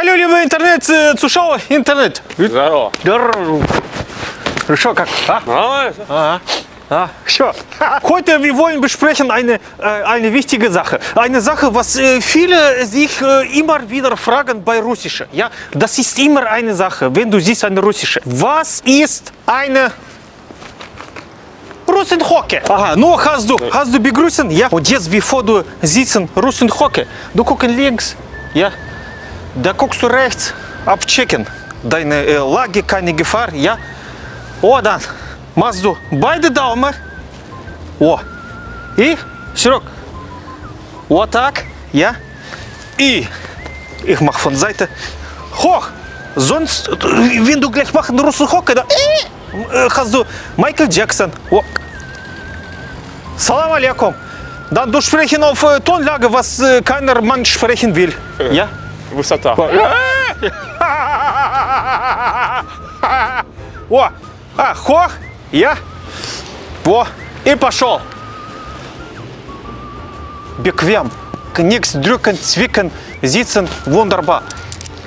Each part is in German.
Hallo, liebe Internet-Zuschauer, Internet. Здорово. Здорово. Ну что, как? А? Ah, sure. Heute wollen wir besprechen eine wichtige Sache. Eine Sache, was viele sich immer wieder fragen bei Russisch. Ja, das ist immer eine Sache, wenn du siehst eine russische. Was ist eine Russenhocke? Ага, ну hast du begrüßen? Ja. Und jetzt, bevor du sitzen Russenhocke, du gucken links, ja, da guckst du rechts, abchecken, deine Lage, keine Gefahr, ja. Oder machst du beide Daumen, о, и, Серег, вот так, я, и, ich mach von Seite, hoch, sonst, wenn du gleich machst, Russenhocke, dann, hast du Michael Jackson, о, салам алейкум, dann du sprechen auf Tonlage, was keiner Mann sprechen will, ja, высота, о, а, hoch, я, во, и пошел. Bequem, nichts drücken, zwicken, sitzen, wunderbar.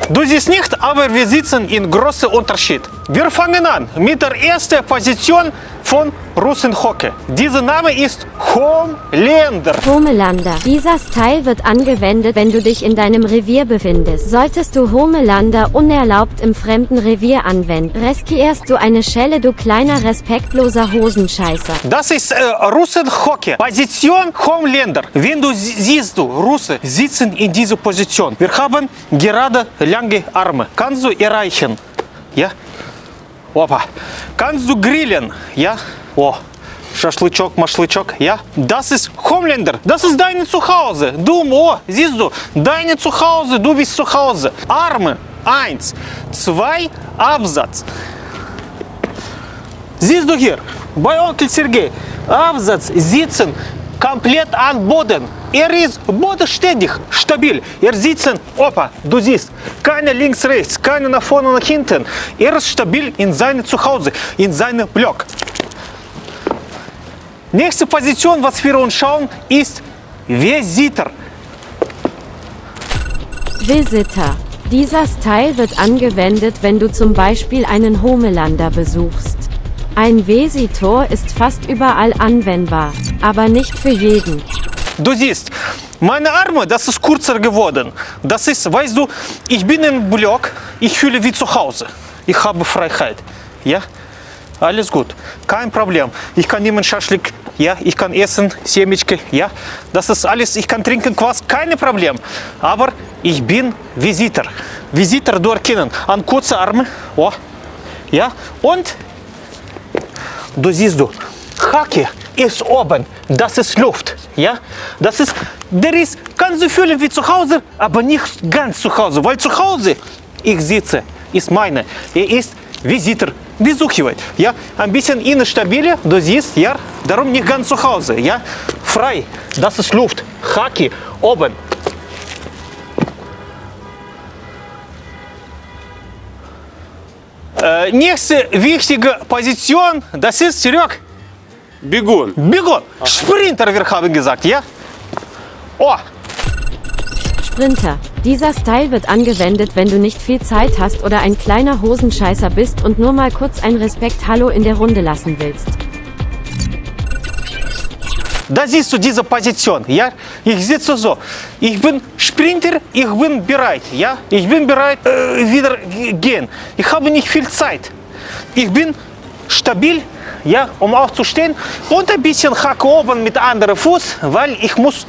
Du siehst nicht, aber wir sitzen in großem Unterschied. Wir fangen an mit der ersten Position von Russenhocke. Dieser Name ist Homelander. Homelander. Dieser Style wird angewendet, wenn du dich in deinem Revier befindest. Solltest du Homelander unerlaubt im fremden Revier anwenden, riskierst du eine Schelle, du kleiner respektloser Hosenscheißer. Das ist Russenhocke. Position Homelander. Wenn du siehst, du Russen sitzen in dieser Position. Wir haben gerade lange Arme. Kannst du erreichen? Ja? Опа. Kannst du grillen? Ja? О, шашлычок, машлычок, я. Das ist Homelander. Das ist deine Zuhause. Du, о, siehst du, deine Zuhause, du bist zu Hause. Arme, 1, 2, Absatz. Siehst du hier, bei Onkel Sergej, Absatz, sitzen, komplett an Boden. Ist bodenständig, stabil. Sitzen, opa, du siehst, keine links, rechts, keine nach vorne, nach hinten. Ist stabil in seinem Zuhause, in seinem Block. Nächste Position, was wir uns schauen, ist Visitor. Visitor. Dieser Style wird angewendet, wenn du zum Beispiel einen Homelander besuchst. Ein Visitor ist fast überall anwendbar, aber nicht für jeden. Du siehst, meine Arme, das ist kürzer geworden. Das ist, weißt du, ich bin im Block, ich fühle wie zu Hause. Ich habe Freiheit, ja? Alles gut, kein Problem. Ich kann nehmen Schaschlik, ja, ich kann essen, Семечки, ja, das ist alles, ich kann trinken Quass, keine Problem. Aber ich bin Visitor. Visitor, du erkennen, an kurze Arme, oh, ja, und du siehst du, Hacke ist oben, das ist Luft, ja, das ist, der ist, kannst du fühlen wie zu Hause, aber nicht ganz zu Hause, weil zu Hause ich sitze, ist meine, er ist Visitor. Besuchheit. Ja, ein bisschen in stabiler, du siehst, ja, darum nicht ganz zu Hause, ja, frei, das ist Luft, Hacke, oben. Nächste wichtige Position, das ist, Серег, Бегун. Бегун, Sprinter, wir haben gesagt, ja. Oh. Sprinter. Dieser Style wird angewendet, wenn du nicht viel Zeit hast oder ein kleiner Hosenscheißer bist und nur mal kurz ein Respekt-Hallo in der Runde lassen willst. Da siehst du diese Position, ja? Ich sitze so. Ich bin Sprinter, ich bin bereit, ja? Ich bin bereit, wieder gehen. Ich habe nicht viel Zeit. Ich bin stabil, ja, um aufzustehen und ein bisschen Hack oben mit anderem Fuß, weil ich muss,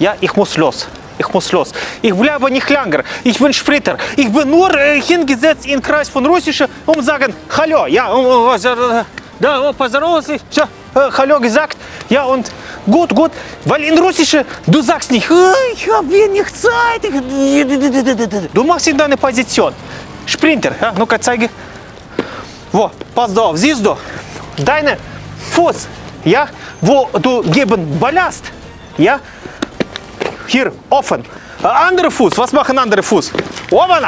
ja, ich muss los. Ich muss los. Ich bleibe nicht länger. Ich bin Sprinter. Ich bin nur hingesetzt in Kreis von Russisch, sagen Hallo. Ja, да, поздоровался, все, Hallo gesagt. Ja, und gut, gut. Weil in Russisch du sagst nicht, ich habe nicht Zeit. Du machst in deine Position. Sprinter. Ja, ну-ка, zeige. Wo, pass auf, siehst du? Deine Fuß, ja, wo du geben Ballast, ja. Hier, offen. Andere Fuß, was machen andere Fuß? Oben,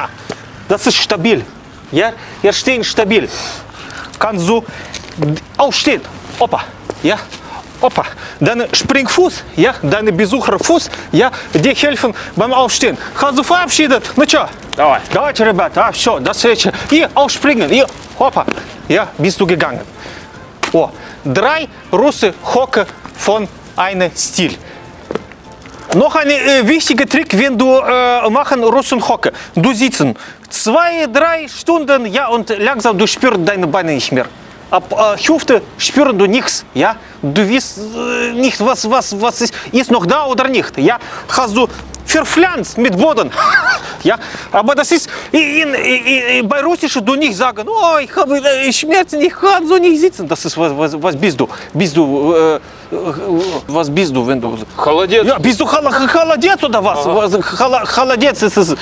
das ist stabil. Ja, wir stehen stabil. Kannst du aufstehen. Opa, ja, Opa, deine Springfuß, ja, deine Besucherfuß, ja, die helfen beim Aufstehen. Hast du verabschiedet? Ну что? Давай. Давайте, ребята, а, все, до встречи. И aufspringen, и, опа, я, bist du gegangen. О, drei Russenhocke von einem Stil. Noch ein wichtiger Trick, wenn du machen Russenhocke. Du sitzen 2-3 Stunden, ja, und langsam du spürst deine Beine nicht mehr. Ab Hüfte spürst du nichts, ja. Du weißt nicht, was ist noch da oder nicht, ja. Hast du verpflanzt mit Boden, ja. Aber das ist, bei Russisch du nicht sagen, oh, ich habe Schmerzen, ich kann so nicht sitzen. Das ist, was bist du? Bist du, was bist du, wenn du... Холодец. Ja, bist du холодец oder was? Холодец ist es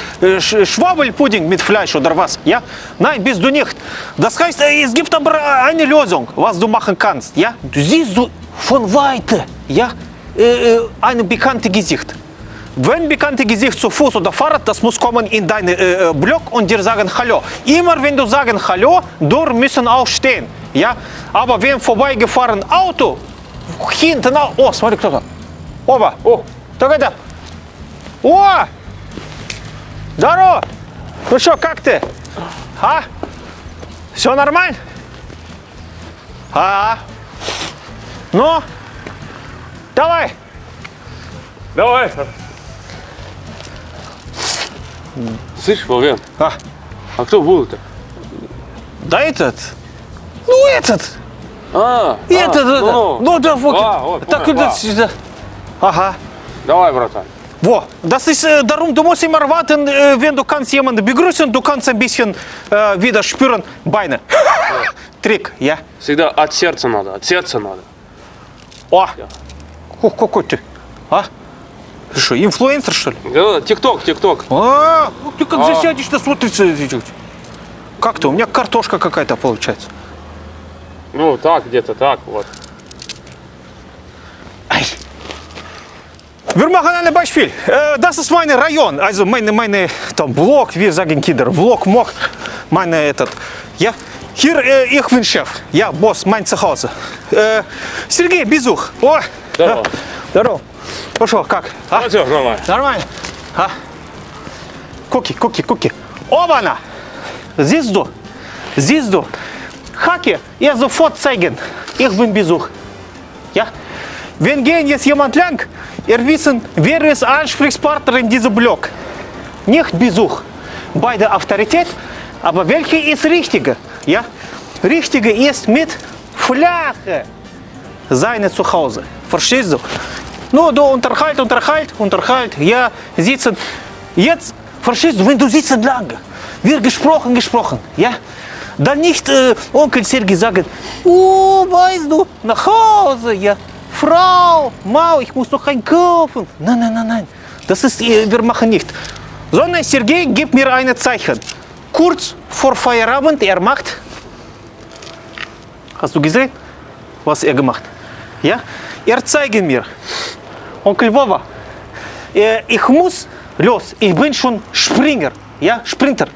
Schwabbelpudding mit Fleisch oder was, ja? Nein, bist du nicht. Das heißt, es gibt aber eine Lösung, was du machen kannst, ja? Du siehst du von Weite, ja, ein bekanntes Gesicht. Wenn bekannte Gesicht zu Fuß oder Fahrrad, das muss kommen in deinen Block und dir sagen Hallo. Immer wenn du sagen Hallo, du müssen aufstehen, ja? Aber wenn vorbeigefahren Auto, hinten, о, смотри, кто там. Опа, о, так это. О, здорово. Ну что, как ты? А? Все нормально? А? Ну, давай. Давай. Слышь, Вовен, а кто был-то? Да этот. Ну этот. Это. Ага. Давай, братан. Во, das ist, darum, du musst immer warten, wenn du kannst jemanden begrüßen, du kannst ein bisschen wieder spüren Beine. Trick, ja. Всегда от сердца надо, от сердца надо. О, какой ты, а? Ты что, инфлюенсер, что ли? Тик-ток. А, ты как засядешь-то, смотрится. Как-то, у меня картошка какая-то получается. Ну, так, где-то так, вот. Вермаханальный Башфиль. Das ist mein Rayon. Also, meine, там, Block, wir sagen Kinder, Block, Mock, meine, этот, я. Hier, ich bin Chef. Я, босс, mein Zuhause. Сергей, Безух. О, здорово. Здорово. Ну что, как? А? Все, нормально. Нормально? А? Куки. Оба-на! Здесь ду. Хаки, я sofort zeigen. Ich bin Besuch. Ja? Wenn gehen jetzt jemand lang, ihr wissen, wer ist Ansprechpartner in diesem Block. Nicht Besuch. Beide Autorität, aber welche ist richtige? Ja? Richtige ist mit Flache seine Zuhause. Verstehst du? Ну, да, unterhalt, я sitzen. Jetzt, verstehst du, wenn du sitzen lange, wird gesprochen, ja? Dann nicht Onkel Sergej sagen, oh, weißt du, nach Hause, ja, Frau, Mau, ich muss noch einkaufen. Nein, das ist, wir machen nicht. Sondern Sergej gibt mir ein Zeichen. Kurz vor Feierabend, er macht, hast du gesehen, was er gemacht, ja? Er zeigt mir. Onkel Wowa, ich muss los, ich bin schon Springer, ja, Sprinter,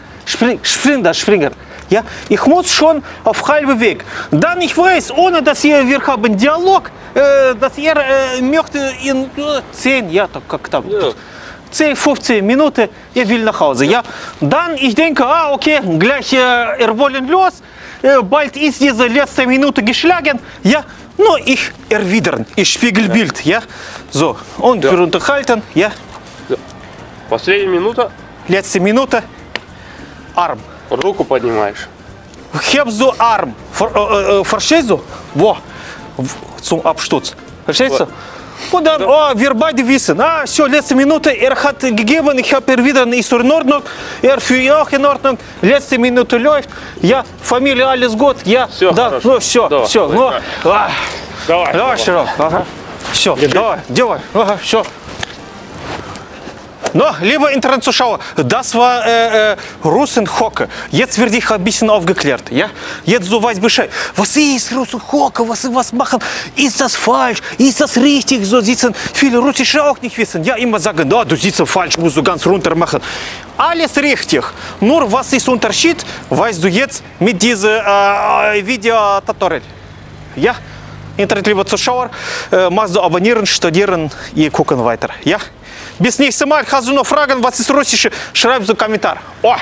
ja, ich muss schon auf halbem Weg. Dann ich weiß, ohne dass wir haben Dialog, dass er möchte in 10, ja, как там, 10, 15 Minuten, er will nach Hause, ja. Dann ich denke, okay, gleich er wollen los, bald ist diese letzte Minute geschlagen, ja. Ну, их erwidern, ich Spiegelbild, ja? So, und wir unterhalten, ja? Последняя минута. Letzte Minute. Arm. Руку поднимаешь. Heb so Arm. Verstehst du? Во. Zum Absturz. Verstehst du? Und dann, wir beide wissen. Ah, все, letzte Minute, er hat gegeben, ich habe erwidern, ist in Ordnung. Er für ihn auch in Ordnung. Letzte Minute läuft. Я, фамилия, alles gut. Я, да, ну все. Ну, давай, Широк. Ага. Все, давай, ага, все. Но, liebe Internetzuschauer, das war Russenhocke. Jetzt werde ich ein bisschen aufgeklärt, ja? Jetzt so weiß Bescheid. Was ist Russenhocke? Was machen? Ist das falsch? Ist das richtig? So sitzen viele Russische auch nicht wissen. Ja, immer sagen, oh, du sitzt falsch, musst du ganz runter machen. Alles richtig. Nur was ist Unterschied, weißt du jetzt mit diesem Video-Tutorial. Ja? Internet, liebe Zuschauer, machst du abonnieren, studieren, ihr gucken weiter. Ja? Bis nächstes Mal. Hast du noch Fragen, was ist Russisch? Schreib so einen Kommentar. Oh.